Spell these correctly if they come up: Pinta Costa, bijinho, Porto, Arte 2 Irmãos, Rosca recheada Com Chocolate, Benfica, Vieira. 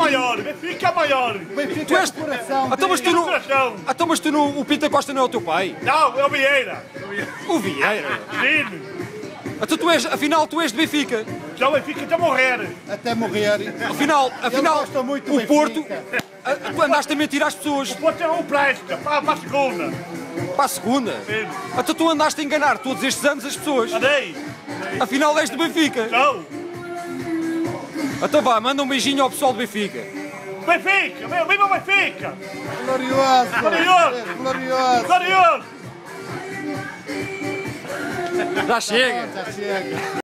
maior, Benfica maior. Benfica é este coração. Então, mas tu não, o Pinta Costa não é o teu pai? Não, é o Vieira. O Vieira? Menino. Então tu és, afinal, tu és de Benfica. Já o Benfica até morrer. Até morrer. Afinal muito o Porto, tu andaste a mentir às pessoas. O Porto é um préstamo para a segunda. Para a segunda? Sim. Então tu andaste a enganar todos estes anos as pessoas. Andei. Afinal és de Benfica. Não. Então vá, manda um beijinho ao pessoal do Benfica. Benfica! Viva o Benfica! Glorioso! Glorioso! Glorioso! Glorioso! Já chega! Já chega!